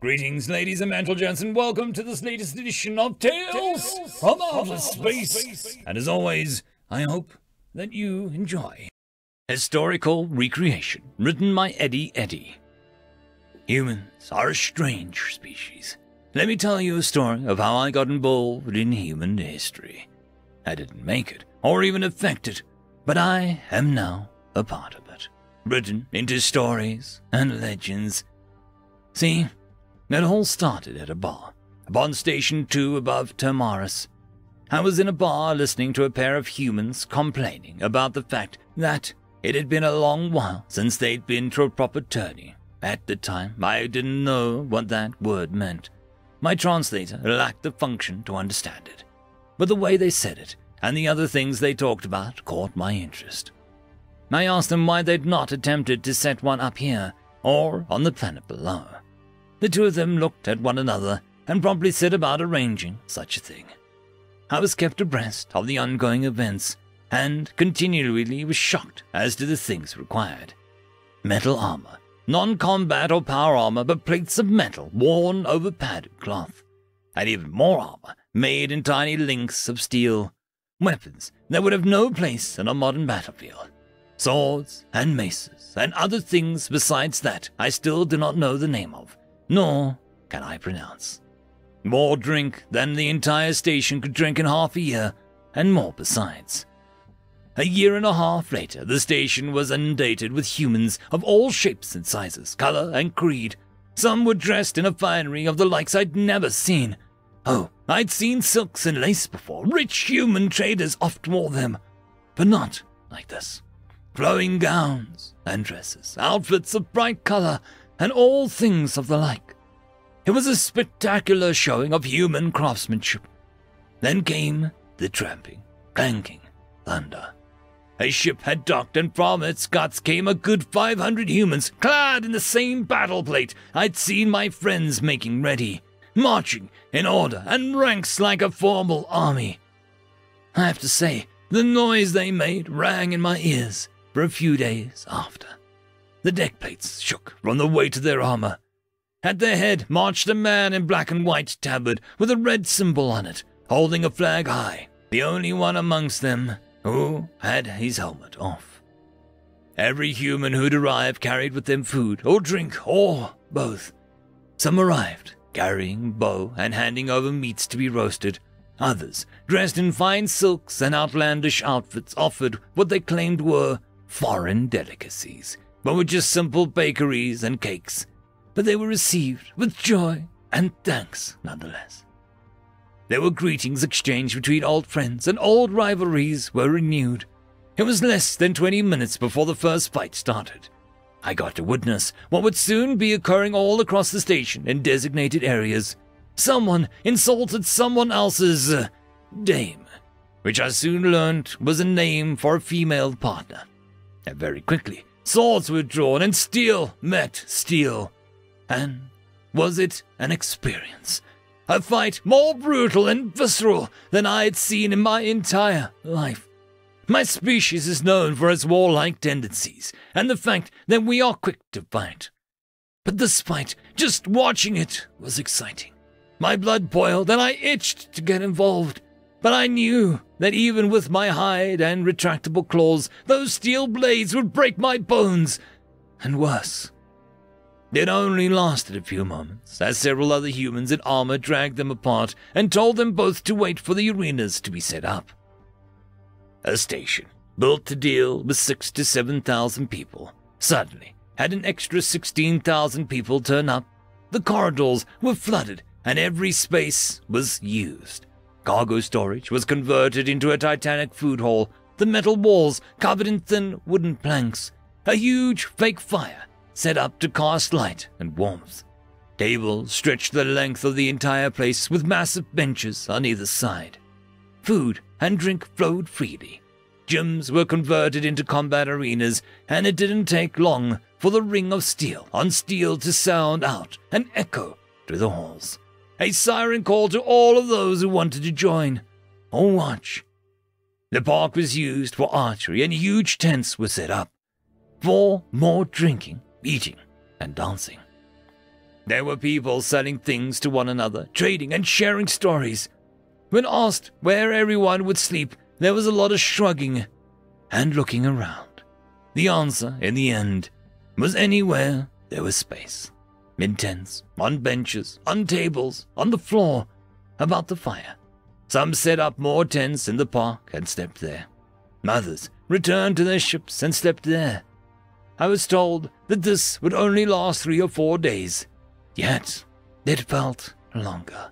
Greetings, ladies and gentlemen, and welcome to this latest edition of Tales from Outer Space. And as always, I hope that you enjoy. Historical recreation, written by Eddie. Humans are a strange species. Let me tell you a story of how I got involved in human history. I didn't make it, or even affect it, but I am now a part of it. Written into stories and legends. See, it all started at a bar, upon Station 2 above Termaris. I was in a bar listening to a pair of humans complaining about the fact that it had been a long while since they'd been to a proper tourney. At the time, I didn't know what that word meant. My translator lacked the function to understand it. But the way they said it, and the other things they talked about, caught my interest. I asked them why they'd not attempted to set one up here, or on the planet below. The two of them looked at one another and promptly set about arranging such a thing. I was kept abreast of the ongoing events and continually was shocked as to the things required. Metal armor, non-combat or power armor, but plates of metal worn over padded cloth, and even more armor made in tiny links of steel. Weapons that would have no place in a modern battlefield. Swords and maces and other things besides that I still do not know the name of, nor can I pronounce. More drink than the entire station could drink in half a year, and more besides. A year and a half later, the station was inundated with humans of all shapes and sizes, color and creed. Some were dressed in a finery of the likes I'd never seen. Oh, I'd seen silks and lace before. Rich human traders oft wore them, but not like this. Flowing gowns and dresses, outfits of bright color, and all things of the like. It was a spectacular showing of human craftsmanship. Then came the tramping, clanking thunder. A ship had docked, and from its guts came a good 500 humans, clad in the same battle plate I'd seen my friends making ready, marching in order and ranks like a formal army. I have to say, the noise they made rang in my ears for a few days after. The deck plates shook from the weight of their armor. At their head marched a man in black and white tabard with a red symbol on it, holding a flag high, the only one amongst them who had his helmet off. Every human who'd arrived carried with them food or drink or both. Some arrived carrying bow and handing over meats to be roasted. Others, dressed in fine silks and outlandish outfits, offered what they claimed were foreign delicacies, but were just simple bakeries and cakes. But they were received with joy and thanks nonetheless. There were greetings exchanged between old friends, and old rivalries were renewed. It was less than 20 minutes before the first fight started. I got to witness what would soon be occurring all across the station in designated areas. Someone insulted someone else's dame, which I soon learned was a name for a female partner. And very quickly, swords were drawn and steel met steel. And was it an experience? A fight more brutal and visceral than I had seen in my entire life. My species is known for its warlike tendencies and the fact that we are quick to fight. But this fight, just watching it, was exciting. My blood boiled and I itched to get involved. But I knew that even with my hide and retractable claws, those steel blades would break my bones. And worse. It only lasted a few moments, as several other humans in armor dragged them apart and told them both to wait for the arenas to be set up. A station, built to deal with 6,000 to 7,000 people, suddenly had an extra 16,000 people turn up. The corridors were flooded and every space was used. Cargo storage was converted into a titanic food hall, the metal walls covered in thin wooden planks, a huge fake fire set up to cast light and warmth. Tables stretched the length of the entire place with massive benches on either side. Food and drink flowed freely. Gyms were converted into combat arenas, and it didn't take long for the ring of steel on steel to sound out and echo through the halls. A siren call to all of those who wanted to join or watch. The park was used for archery, and huge tents were set up for more drinking, eating, and dancing. There were people selling things to one another, trading and sharing stories. When asked where everyone would sleep, there was a lot of shrugging and looking around. The answer, in the end, was anywhere there was space. In tents, on benches, on tables, on the floor, about the fire. Some set up more tents in the park and slept there. Others returned to their ships and slept there. I was told that this would only last 3 or 4 days, yet it felt longer.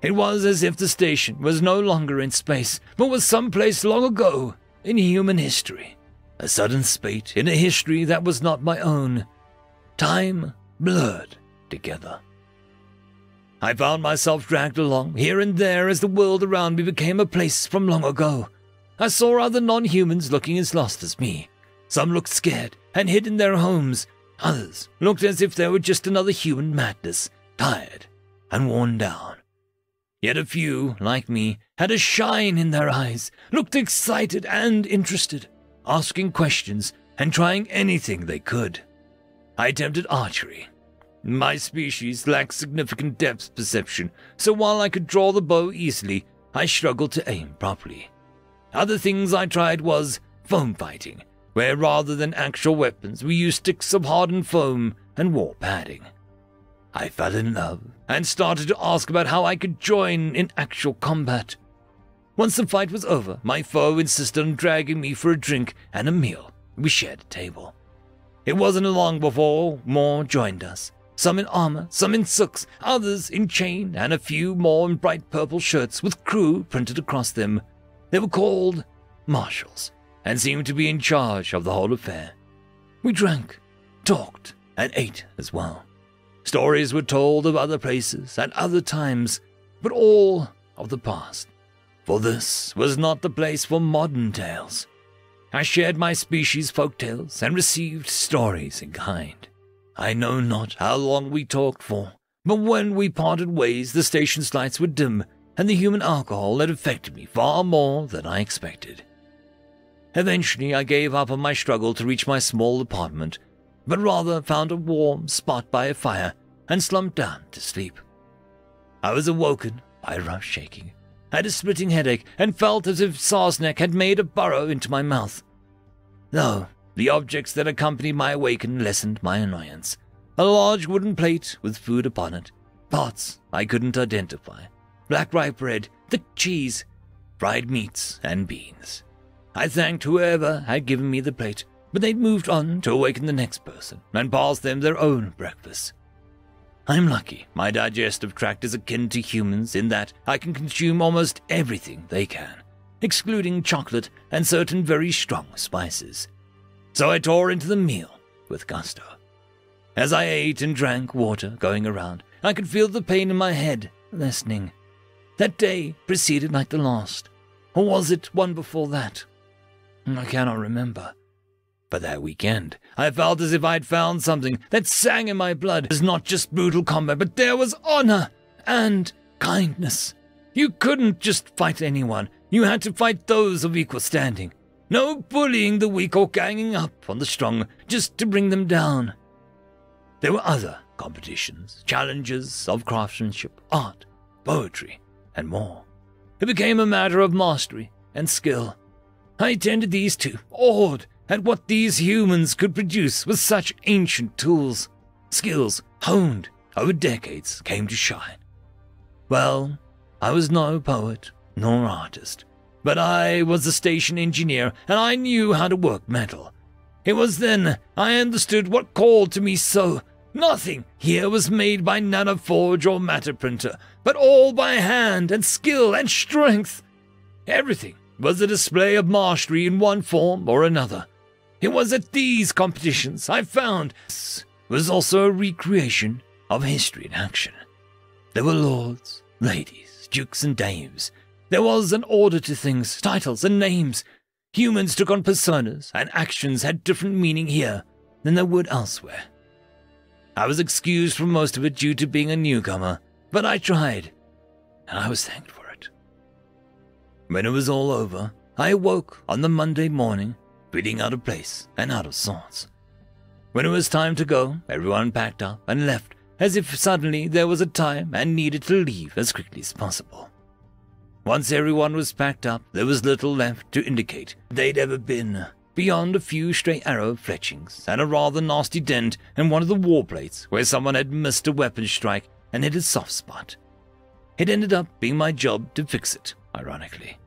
It was as if the station was no longer in space, but was someplace long ago in human history. A sudden spate in a history that was not my own. Time blurred together. I found myself dragged along here and there as the world around me became a place from long ago. I saw other non-humans looking as lost as me. Some looked scared and hid in their homes. Others looked as if they were just another human madness, tired and worn down. Yet a few, like me, had a shine in their eyes, looked excited and interested, asking questions and trying anything they could. I attempted archery. My species lacks significant depth perception, so while I could draw the bow easily, I struggled to aim properly. Other things I tried was foam fighting, where rather than actual weapons, we used sticks of hardened foam and war padding. I fell in love and started to ask about how I could join in actual combat. Once the fight was over, my foe insisted on dragging me for a drink and a meal. We shared a table. It wasn't long before more joined us. Some in armor, some in silks, others in chain, and a few more in bright purple shirts with crew printed across them. They were called marshals and seemed to be in charge of the whole affair. We drank, talked, and ate as well. Stories were told of other places and other times, but all of the past, for this was not the place for modern tales. I shared my species' folk tales and received stories in kind. I know not how long we talked for, but when we parted ways, the station's lights were dim, and the human alcohol had affected me far more than I expected. Eventually, I gave up on my struggle to reach my small apartment, but rather found a warm spot by a fire and slumped down to sleep. I was awoken by a rough shaking. I had a splitting headache and felt as if Sarsneck had made a burrow into my mouth. Though the objects that accompanied my awakening lessened my annoyance. A large wooden plate with food upon it, parts I couldn't identify, black rye bread, thick cheese, fried meats and beans. I thanked whoever had given me the plate, but they'd moved on to awaken the next person and pass them their own breakfast. I'm lucky my digestive tract is akin to humans in that I can consume almost everything they can, excluding chocolate and certain very strong spices. So I tore into the meal with gusto. As I ate and drank water going around, I could feel the pain in my head lessening. That day preceded like the last, or was it one before that? I cannot remember. But that weekend, I felt as if I'd found something that sang in my blood. It was not just brutal combat, but there was honor and kindness. You couldn't just fight anyone. You had to fight those of equal standing. No bullying the weak or ganging up on the strong just to bring them down. There were other competitions, challenges of craftsmanship, art, poetry, and more. It became a matter of mastery and skill. I attended these too, awed at what these humans could produce with such ancient tools. Skills honed over decades came to shine. Well, I was no poet nor artist, but I was the station engineer and I knew how to work metal. It was then I understood what called to me so. Nothing here was made by nanoforge or matter printer, but all by hand and skill and strength. Everything was a display of mastery in one form or another. It was at these competitions I found this was also a recreation of history in action. There were lords, ladies, dukes and dames. There was an order to things, titles and names. Humans took on personas and actions had different meaning here than they would elsewhere. I was excused from most of it due to being a newcomer, but I tried and I was thanked for it. When it was all over, I awoke on the Monday morning feeling out of place and out of sorts. When it was time to go, everyone packed up and left as if suddenly there was a time and needed to leave as quickly as possible. Once everyone was packed up, there was little left to indicate they'd ever been, beyond a few stray arrow fletchings and a rather nasty dent in one of the war plates where someone had missed a weapon strike and hit a soft spot. It ended up being my job to fix it, ironically.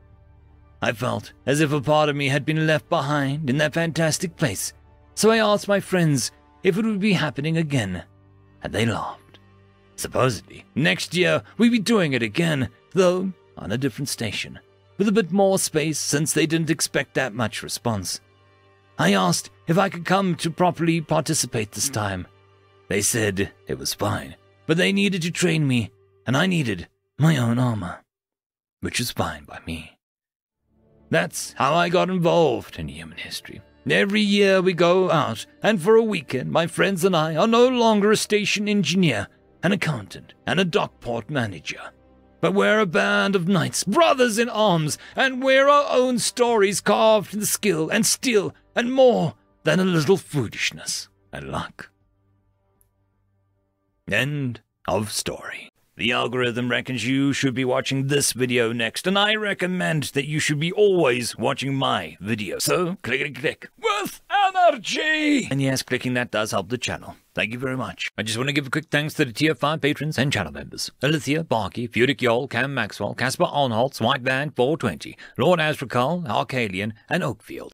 I felt as if a part of me had been left behind in that fantastic place, so I asked my friends if it would be happening again, and they laughed. Supposedly, next year we'd be doing it again, though on a different station, with a bit more space since they didn't expect that much response. I asked if I could come to properly participate this time. They said it was fine, but they needed to train me, and I needed my own armor, which was fine by me. That's how I got involved in human history. Every year we go out, and for a weekend my friends and I are no longer a station engineer, an accountant, and a dockport manager. But we're a band of knights, brothers in arms, and we're our own stories carved in the skill and steel and more than a little foolishness and luck. End of story. The algorithm reckons you should be watching this video next, and I recommend that you should be always watching my video. So, click. With energy! And yes, clicking that does help the channel. Thank you very much. I just want to give a quick thanks to the Tier 5 patrons and channel members. Alithia Barkey, Fudic Yol, Cam Maxwell, Caspar Onholtz, White Band 420, Lord Azrakal, Arcalian, and Oakfield.